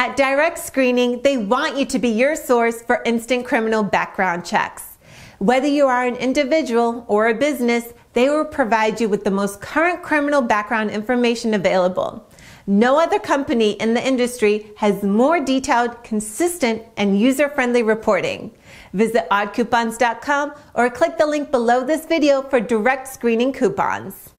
At Direct Screening, they want you to be your source for instant criminal background checks. Whether you are an individual or a business, they will provide you with the most current criminal background information available. No other company in the industry has more detailed, consistent, and user-friendly reporting. Visit oddcoupons.com or click the link below this video for Direct Screening coupons.